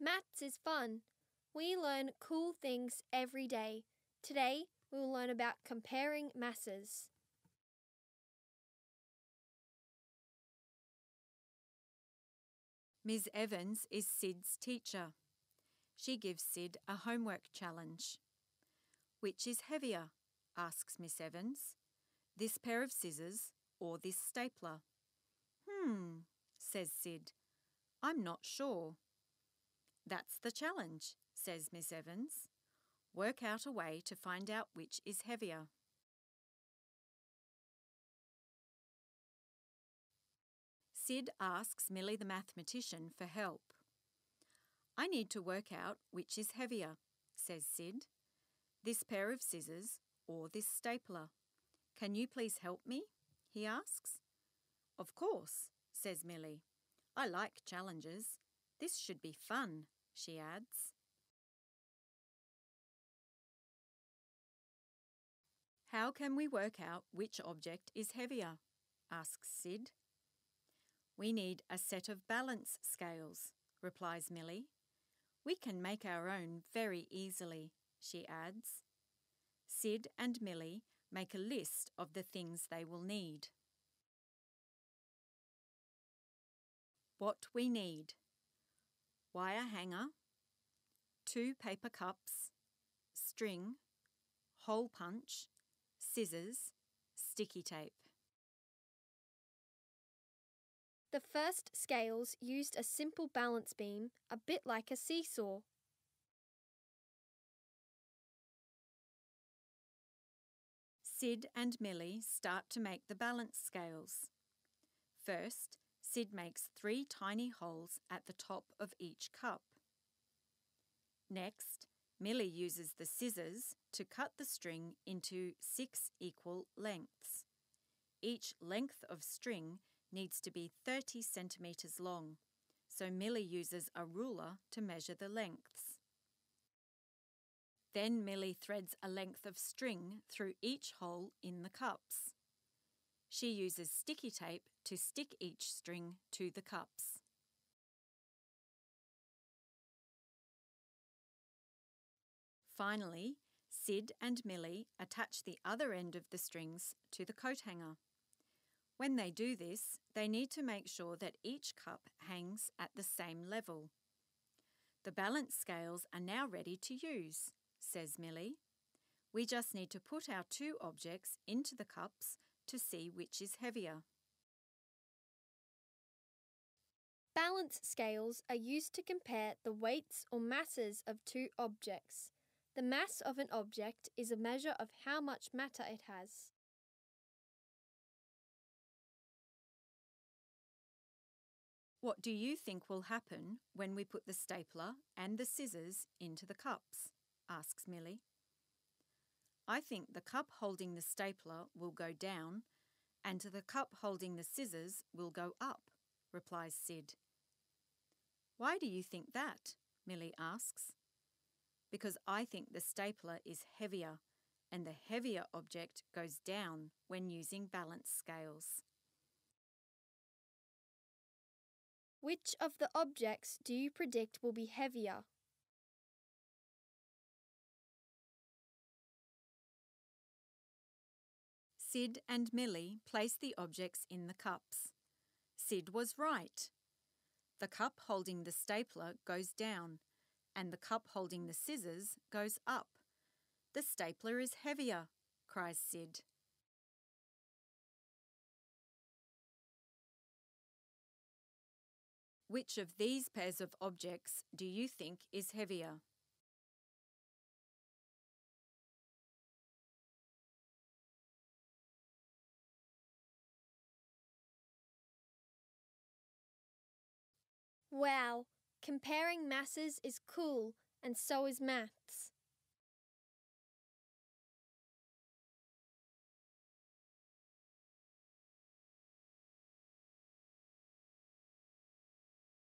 Maths is fun. We learn cool things every day. Today, we will learn about comparing masses. Ms. Evans is Sid's teacher. She gives Sid a homework challenge. Which is heavier? Asks Miss Evans. This pair of scissors or this stapler? Says Sid. I'm not sure. That's the challenge, says Miss Evans. Work out a way to find out which is heavier. Sid asks Millie the mathematician for help. I need to work out which is heavier, says Sid. This pair of scissors or this stapler. Can you please help me? He asks. Of course, says Millie. I like challenges. This should be fun, she adds. How can we work out which object is heavier? Asks Sid. We need a set of balance scales, replies Millie. We can make our own very easily, she adds. Sid and Millie make a list of the things they will need. What we need: wire hanger, 2 paper cups, string, hole punch, scissors, sticky tape. The first scales used a simple balance beam, a bit like a seesaw. Sid and Millie start to make the balance scales. First, Sid makes 3 tiny holes at the top of each cup. Next, Millie uses the scissors to cut the string into 6 equal lengths. Each length of string needs to be 30 centimetres long, so Millie uses a ruler to measure the lengths. Then Millie threads a length of string through each hole in the cups. She uses sticky tape to stick each string to the cups. Finally, Sid and Millie attach the other end of the strings to the coat hanger. When they do this, they need to make sure that each cup hangs at the same level. The balance scales are now ready to use, says Millie. We just need to put our 2 objects into the cups to see which is heavier. Balance scales are used to compare the weights or masses of 2 objects. The mass of an object is a measure of how much matter it has. What do you think will happen when we put the stapler and the scissors into the cups? Asks Millie. I think the cup holding the stapler will go down and the cup holding the scissors will go up, replies Sid. Why do you think that? Millie asks. Because I think the stapler is heavier and the heavier object goes down when using balance scales. Which of the objects do you predict will be heavier? Sid and Millie place the objects in the cups. Sid was right. The cup holding the stapler goes down, and the cup holding the scissors goes up. The stapler is heavier, cries Sid. Which of these pairs of objects do you think is heavier? Wow, comparing masses is cool, and so is maths.